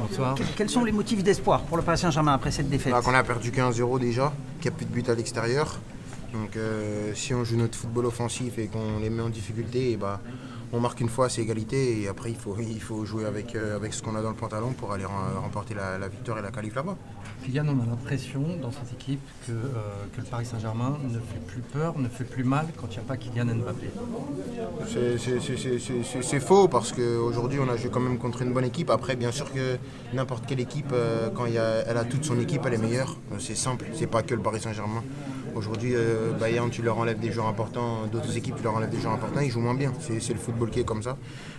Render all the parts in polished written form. Bonsoir. Quels sont les motifs d'espoir pour le Paris Saint-Germain après cette défaite? Qu'on a perdu 15-0 déjà, qu'il n'y a plus de but à l'extérieur. Donc si on joue notre football offensif et qu'on les met en difficulté, et bah, on marque une fois, c'est égalité. Et après, il faut jouer avec ce qu'on a dans le pantalon pour aller remporter la victoire et la qualif là-bas. Kylian, on a l'impression dans cette équipe que le Paris Saint-Germain ne fait plus peur, ne fait plus mal quand il n'y a pas Kylian Mbappé. C'est faux parce qu'aujourd'hui, on a joué quand même contre une bonne équipe. Après, bien sûr que n'importe quelle équipe, quand elle a toute son équipe, elle est meilleure. C'est simple, c'est pas que le Paris Saint-Germain. Aujourd'hui, Bayern, tu leur enlèves des joueurs importants, d'autres équipes, tu leur enlèves des joueurs importants, ils jouent moins bien. C'est le football qui est comme ça.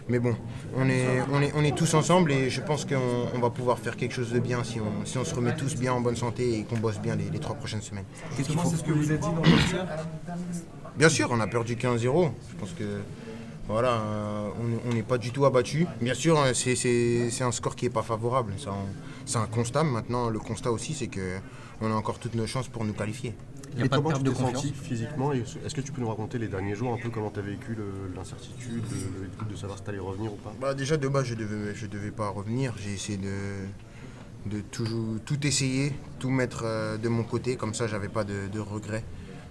Mais bon, on est tous ensemble et je pense qu'on va pouvoir faire quelque chose de bien si on se remet tous bien en bonne santé et qu'on bosse bien les 3 prochaines semaines. Qu'est-ce qu'il faut ? C'est ce que vous avez dit dans le vestiaire ? Bien sûr, on a perdu 15-0. Je pense que voilà, on n'est pas du tout abattu. Bien sûr, c'est un score qui n'est pas favorable. C'est un constat. Maintenant, le constat aussi, c'est qu'on a encore toutes nos chances pour nous qualifier. Et comment tu t'es senti physiquement? Est-ce que tu peux nous raconter les derniers jours un peu comment tu as vécu l'incertitude, le doute de savoir si tu allais revenir ou pas? Bah déjà de base je devais pas revenir, j'ai essayé de tout essayer, tout mettre de mon côté, comme ça j'avais pas de regrets.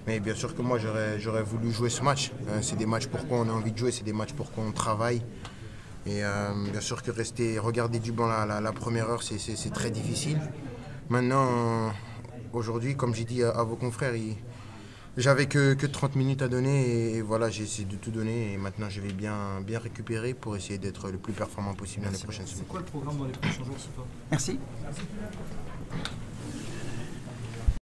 Mais bien sûr que moi j'aurais voulu jouer ce match, c'est des matchs pourquoi on a envie de jouer, c'est des matchs pourquoi on travaille. Et bien sûr que regarder du banc la première heure c'est très difficile. Maintenant... Aujourd'hui, comme j'ai dit à vos confrères, j'avais que 30 minutes à donner et voilà, j'ai essayé de tout donner et maintenant je vais bien récupérer pour essayer d'être le plus performant possible dans les prochaines semaines. C'est quoi le programme dans les prochains jours, c'est toi ? Merci.